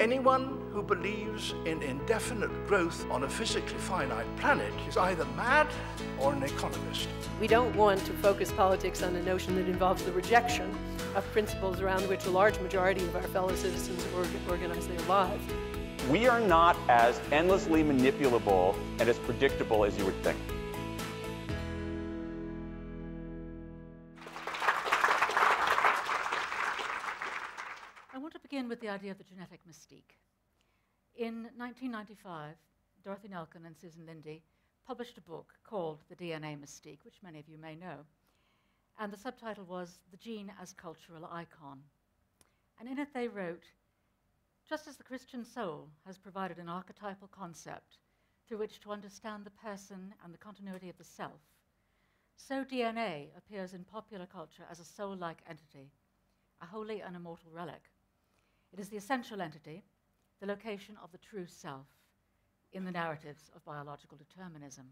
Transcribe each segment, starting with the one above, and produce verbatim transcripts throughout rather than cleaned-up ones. Anyone who believes in indefinite growth on a physically finite planet is either mad or an economist. We don't want to focus politics on a notion that involves the rejection of principles around which a large majority of our fellow citizens organize their lives. We are not as endlessly manipulable and as predictable as you would think. With the idea of the genetic mystique. In nineteen ninety-five, Dorothy Nelkin and Susan Lindy published a book called The D N A Mystique, which many of you may know. And the subtitle was The Gene as Cultural Icon. And in it they wrote, just as the Christian soul has provided an archetypal concept through which to understand the person and the continuity of the self, so D N A appears in popular culture as a soul-like entity, a holy and immortal relic. It is the essential entity, the location of the true self, in the narratives of biological determinism.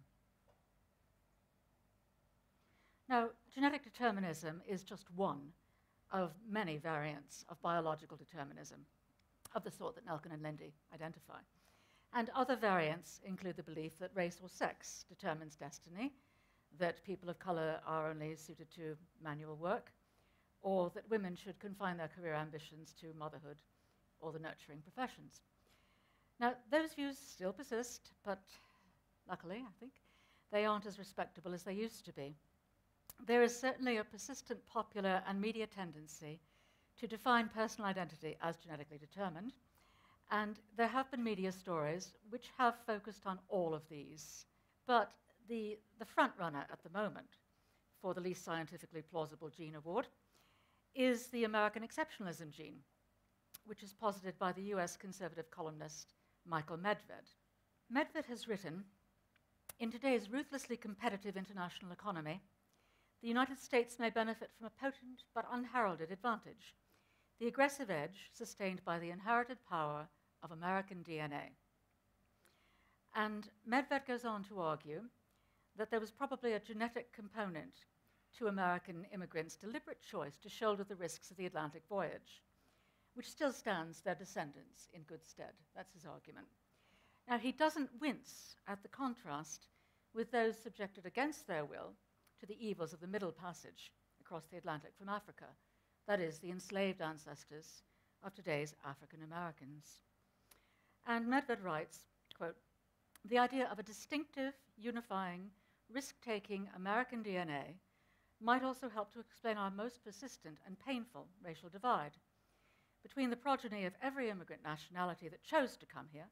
Now, genetic determinism is just one of many variants of biological determinism, of the sort that Nelkin and Lindy identify. And other variants include the belief that race or sex determines destiny, that people of color are only suited to manual work, or that women should confine their career ambitions to motherhood or the nurturing professions. Now, those views still persist, but luckily, I think, they aren't as respectable as they used to be. There is certainly a persistent popular and media tendency to define personal identity as genetically determined, and there have been media stories which have focused on all of these. But the, the front runner at the moment for the least scientifically plausible gene award is the American exceptionalism gene, which is posited by the U S conservative columnist Michael Medved. Medved has written, in today's ruthlessly competitive international economy, the United States may benefit from a potent but unheralded advantage, the aggressive edge sustained by the inherited power of American D N A. And Medved goes on to argue that there was probably a genetic component to American immigrants' deliberate choice to shoulder the risks of the Atlantic voyage, which still stands their descendants in good stead. That's his argument. Now, he doesn't wince at the contrast with those subjected against their will to the evils of the Middle Passage across the Atlantic from Africa, that is, the enslaved ancestors of today's African Americans. And Medved writes, quote, "The idea of a distinctive, unifying, risk-taking American D N A might also help to explain our most persistent and painful racial divide between the progeny of every immigrant nationality that chose to come here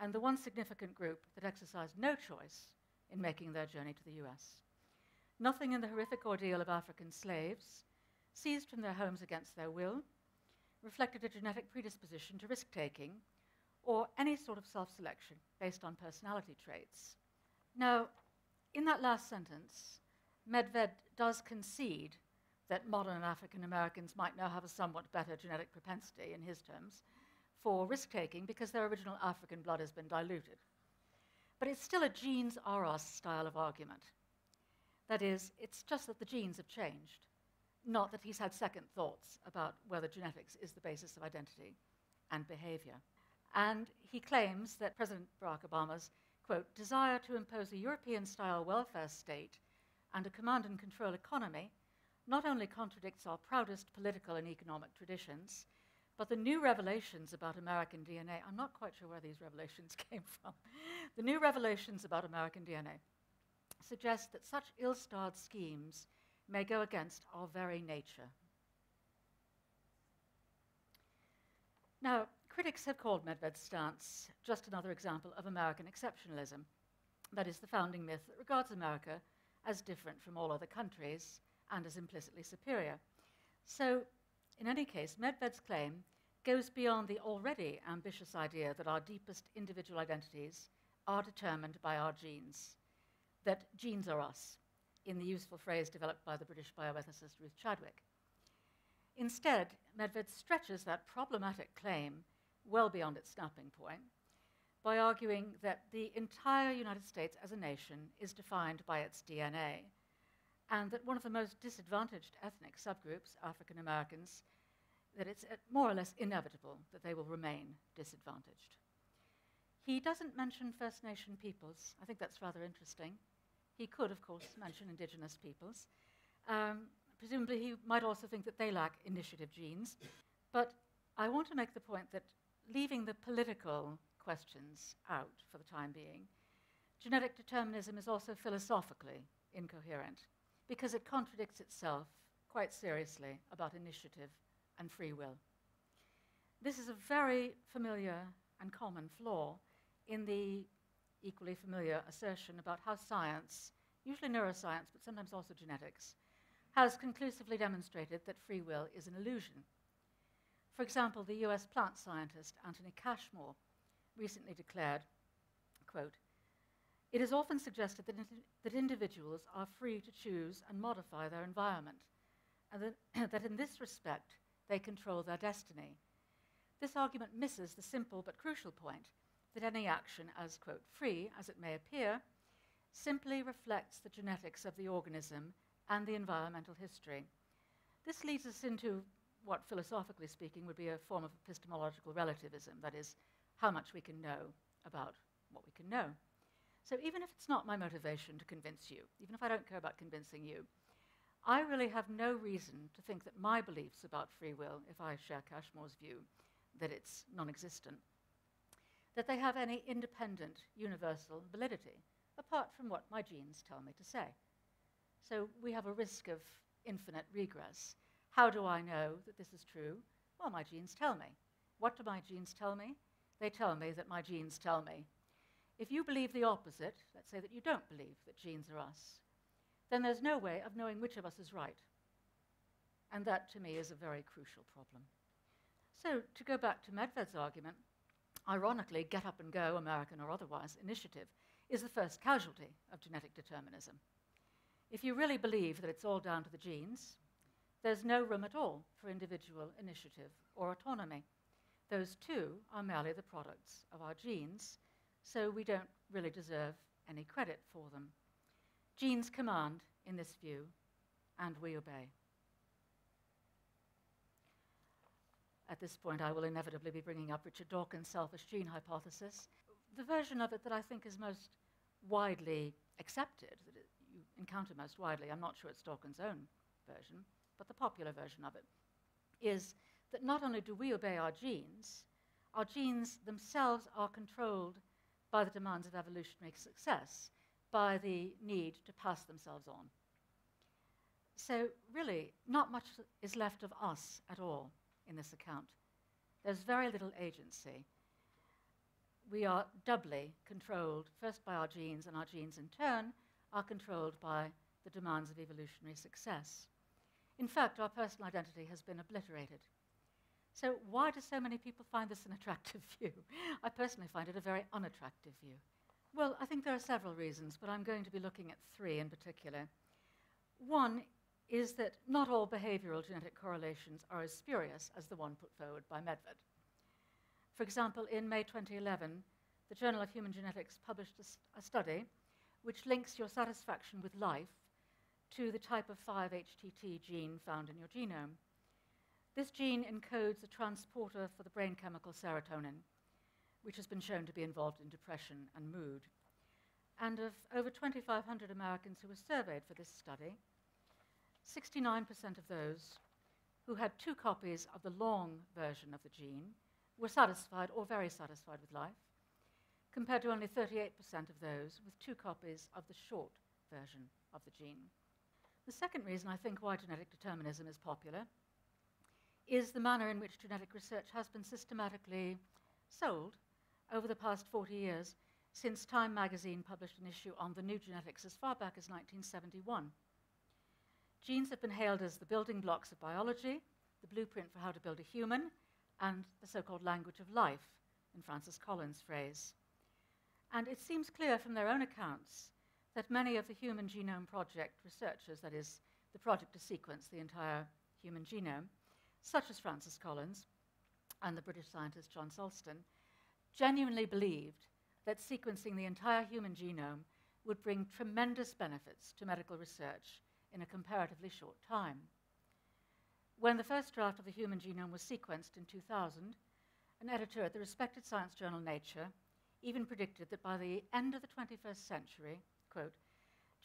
and the one significant group that exercised no choice in making their journey to the U S. Nothing in the horrific ordeal of African slaves, seized from their homes against their will, reflected a genetic predisposition to risk-taking or any sort of self-selection based on personality traits." Now, in that last sentence, Medved does concede that modern African Americans might now have a somewhat better genetic propensity, in his terms, for risk-taking because their original African blood has been diluted. But it's still a genes are us style of argument. That is, it's just that the genes have changed, not that he's had second thoughts about whether genetics is the basis of identity and behavior. And he claims that President Barack Obama's, quote, "desire to impose a European-style welfare state and a command and control economy not only contradicts our proudest political and economic traditions, but the new revelations about American D N A," I'm not quite sure where these revelations came from, "the new revelations about American D N A suggest that such ill-starred schemes may go against our very nature." Now, critics have called Medved's stance just another example of American exceptionalism, that is, the founding myth that regards America as different from all other countries and as implicitly superior. So, in any case, Medved's claim goes beyond the already ambitious idea that our deepest individual identities are determined by our genes, that genes are us, in the useful phrase developed by the British bioethicist Ruth Chadwick. Instead, Medved stretches that problematic claim well beyond its snapping point by arguing that the entire United States as a nation is defined by its D N A, and that one of the most disadvantaged ethnic subgroups, African Americans, that it's more or less inevitable that they will remain disadvantaged. He doesn't mention First Nation peoples. I think that's rather interesting. He could, of course, mention indigenous peoples. Um, presumably, he might also think that they lack initiative genes. But I want to make the point that leaving the political questions out for the time being, genetic determinism is also philosophically incoherent because it contradicts itself quite seriously about initiative and free will. This is a very familiar and common flaw in the equally familiar assertion about how science, usually neuroscience, but sometimes also genetics, has conclusively demonstrated that free will is an illusion. For example, the U S plant scientist Anthony Cashmore recently declared, quote, "It is often suggested that, in that individuals are free to choose and modify their environment, and that, that in this respect they control their destiny. This argument misses the simple but crucial point that any action as, quote, free as it may appear, simply reflects the genetics of the organism and the environmental history. This leads us into what, philosophically speaking, would be a form of epistemological relativism, that is, how much we can know about what we can know. So even if it's not my motivation to convince you, even if I don't care about convincing you, I really have no reason to think that my beliefs about free will, if I share Cashmore's view that it's non-existent, that they have any independent, universal validity, apart from what my genes tell me to say. So we have a risk of infinite regress. How do I know that this is true? Well, my genes tell me. What do my genes tell me? They tell me that my genes tell me. If you believe the opposite, let's say that you don't believe that genes are us, then there's no way of knowing which of us is right. And that, to me, is a very crucial problem. So to go back to Medved's argument, ironically, get up and go, American or otherwise, initiative is the first casualty of genetic determinism. If you really believe that it's all down to the genes, there's no room at all for individual initiative or autonomy. Those two are merely the products of our genes, so we don't really deserve any credit for them. Genes command in this view, and we obey. At this point, I will inevitably be bringing up Richard Dawkins' selfish gene hypothesis, the version of it that I think is most widely accepted, that it, you encounter most widely. I'm not sure it's Dawkins' own version, but the popular version of it is that not only do we obey our genes, our genes themselves are controlled by the demands of evolutionary success, by the need to pass themselves on. So really, not much is left of us at all in this account. There's very little agency. We are doubly controlled, first by our genes, and our genes in turn are controlled by the demands of evolutionary success. In fact, our personal identity has been obliterated. So why do so many people find this an attractive view? I personally find it a very unattractive view. Well, I think there are several reasons, but I'm going to be looking at three in particular. One is that not all behavioral genetic correlations are as spurious as the one put forward by Medved. For example, in May twenty eleven, the Journal of Human Genetics published a, st a study which links your satisfaction with life to the type of five H T T gene found in your genome. This gene encodes a transporter for the brain chemical serotonin, which has been shown to be involved in depression and mood. And of over twenty-five hundred Americans who were surveyed for this study, sixty-nine percent of those who had two copies of the long version of the gene were satisfied or very satisfied with life, compared to only thirty-eight percent of those with two copies of the short version of the gene. The second reason I think why genetic determinism is popular is the manner in which genetic research has been systematically sold over the past forty years since Time magazine published an issue on the new genetics as far back as nineteen seventy-one. Genes have been hailed as the building blocks of biology, the blueprint for how to build a human, and the so-called language of life, in Francis Collins' phrase. And it seems clear from their own accounts that many of the Human Genome Project researchers, that is, the project to sequence the entire human genome, such as Francis Collins and the British scientist John Sulston, genuinely believed that sequencing the entire human genome would bring tremendous benefits to medical research in a comparatively short time. when the first draft of the human genome was sequenced in two thousand, an editor at the respected science journal Nature even predicted that by the end of the twenty-first century, quote,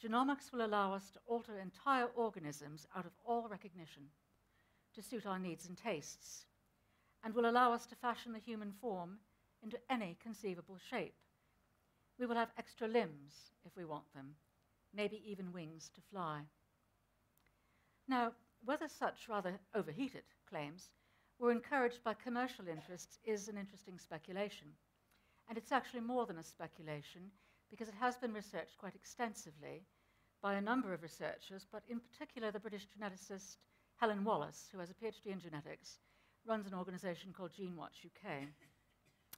genomics will allow us to alter entire organisms out of all recognition to suit our needs and tastes, and will allow us to fashion the human form into any conceivable shape. We will have extra limbs if we want them, maybe even wings to fly. Now, whether such rather overheated claims were encouraged by commercial interests is an interesting speculation. And it's actually more than a speculation, because it has been researched quite extensively by a number of researchers, but in particular the British geneticist Helen Wallace, who has a PhD in genetics, runs an organization called GeneWatch U K.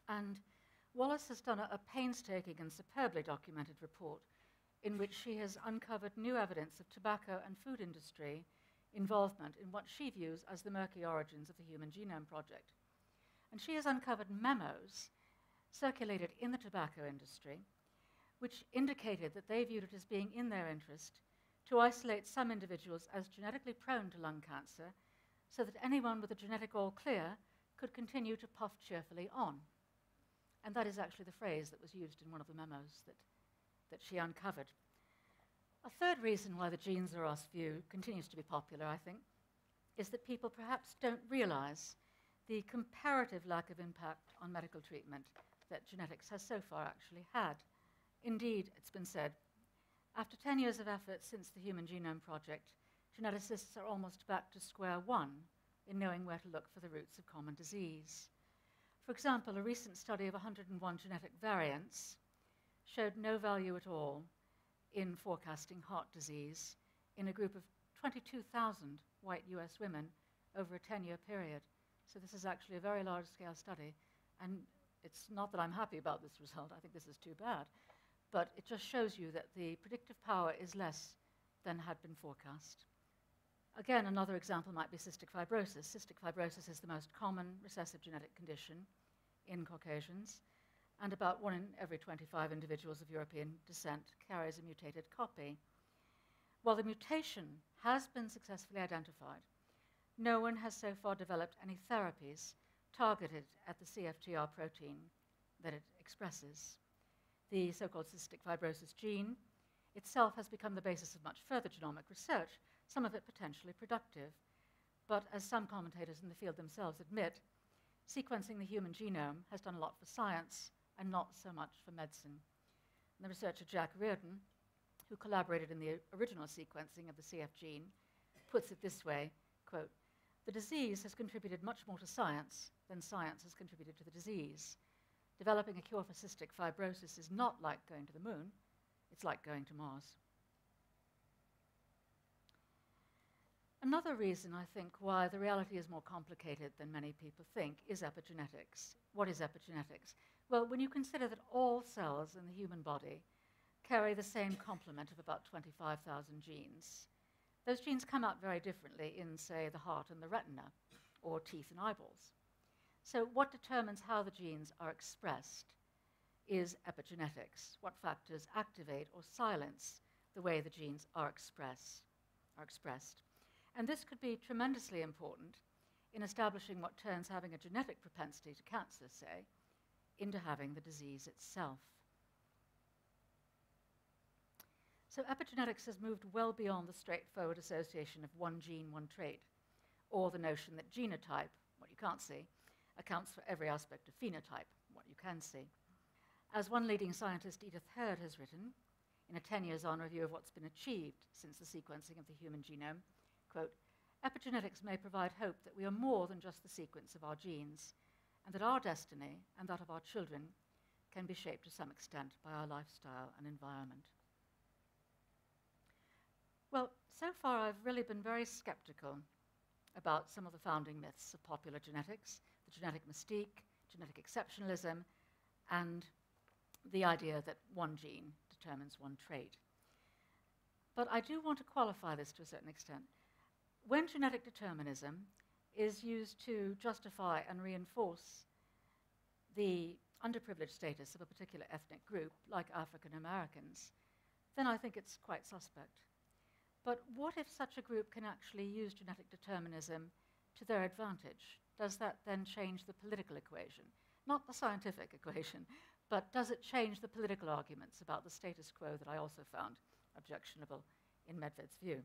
And Wallace has done a painstaking and superbly documented report in which she has uncovered new evidence of tobacco and food industry involvement in what she views as the murky origins of the Human Genome Project. And she has uncovered memos circulated in the tobacco industry, which indicated that they viewed it as being in their interest to isolate some individuals as genetically prone to lung cancer so that anyone with a genetic all clear could continue to puff cheerfully on. And that is actually the phrase that was used in one of the memos that, that she uncovered. A third reason why the genes are us view continues to be popular, I think, is that people perhaps don't realize the comparative lack of impact on medical treatment that genetics has so far actually had. Indeed, it's been said, after ten years of effort since the Human Genome Project, geneticists are almost back to square one in knowing where to look for the roots of common disease. For example, a recent study of one hundred and one genetic variants showed no value at all in forecasting heart disease in a group of twenty-two thousand white U S women over a ten-year period. So this is actually a very large-scale study, and it's not that I'm happy about this result. I think this is too bad. But it just shows you that the predictive power is less than had been forecast. Again, another example might be cystic fibrosis. Cystic fibrosis is the most common recessive genetic condition in Caucasians, and about one in every twenty-five individuals of European descent carries a mutated copy. While the mutation has been successfully identified, no one has so far developed any therapies targeted at the C F T R protein that it expresses. The so-called cystic fibrosis gene itself has become the basis of much further genomic research, some of it potentially productive. But as some commentators in the field themselves admit, sequencing the human genome has done a lot for science and not so much for medicine. And the researcher Jack Riordan, who collaborated in the original sequencing of the C F gene, puts it this way, quote, the disease has contributed much more to science than science has contributed to the disease. Developing a cure for cystic fibrosis is not like going to the moon, it's like going to Mars. Another reason, I think, why the reality is more complicated than many people think is epigenetics. What is epigenetics? Well, when you consider that all cells in the human body carry the same complement of about twenty-five thousand genes, those genes come out very differently in, say, the heart and the retina, or teeth and eyeballs. So what determines how the genes are expressed is epigenetics, what factors activate or silence the way the genes are, express, are expressed. And this could be tremendously important in establishing what turns having a genetic propensity to cancer, say, into having the disease itself. So epigenetics has moved well beyond the straightforward association of one gene, one trait, or the notion that genotype, what you can't see, accounts for every aspect of phenotype, what you can see. As one leading scientist, Edith Heard, has written in a ten years on review of what's been achieved since the sequencing of the human genome, quote, epigenetics may provide hope that we are more than just the sequence of our genes, and that our destiny and that of our children can be shaped to some extent by our lifestyle and environment. Well, so far I've really been very skeptical about some of the founding myths of popular genetics, the genetic mystique, genetic exceptionalism, and the idea that one gene determines one trait. But I do want to qualify this to a certain extent. When genetic determinism is used to justify and reinforce the underprivileged status of a particular ethnic group, like African Americans, then I think it's quite suspect. But what if such a group can actually use genetic determinism to their advantage, does that then change the political equation? Not the scientific equation, but does it change the political arguments about the status quo that I also found objectionable in Medved's view?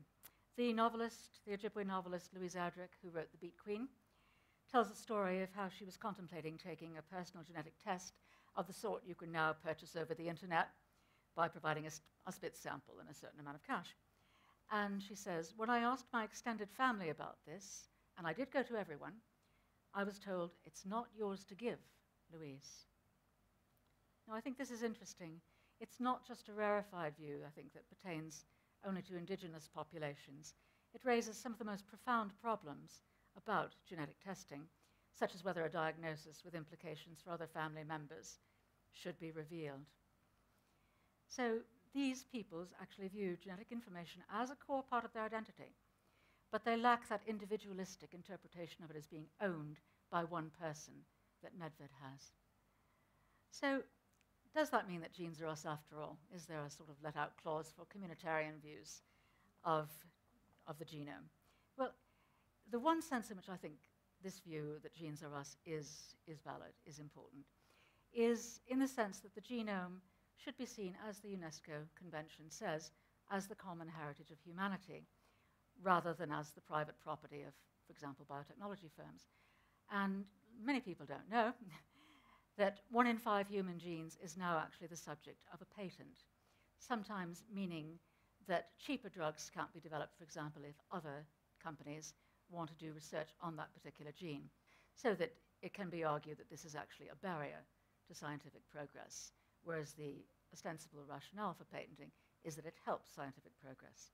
The novelist, the Ojibwe novelist Louise Adrick, who wrote The Beat Queen, tells a story of how she was contemplating taking a personal genetic test of the sort you can now purchase over the internet by providing a, a spit sample and a certain amount of cash. And she says, when I asked my extended family about this, and I did go to everyone, I was told, it's not yours to give, Louise. Now, I think this is interesting. It's not just a rarefied view, I think, that pertains only to indigenous populations. It raises some of the most profound problems about genetic testing, such as whether a diagnosis with implications for other family members should be revealed. So these peoples actually view genetic information as a core part of their identity, but they lack that individualistic interpretation of it as being owned by one person that Medved has. So does that mean that genes are us after all? Is there a sort of let-out clause for communitarian views of, of the genome? Well, the one sense in which I think this view that genes are us is, is valid, is important, is in the sense that the genome should be seen, as the UNESCO Convention says, as the common heritage of humanity, rather than as the private property of, for example, biotechnology firms. And many people don't know that one in five human genes is now actually the subject of a patent, sometimes meaning that cheaper drugs can't be developed, for example, if other companies want to do research on that particular gene, so that it can be argued that this is actually a barrier to scientific progress, whereas the ostensible rationale for patenting is that it helps scientific progress.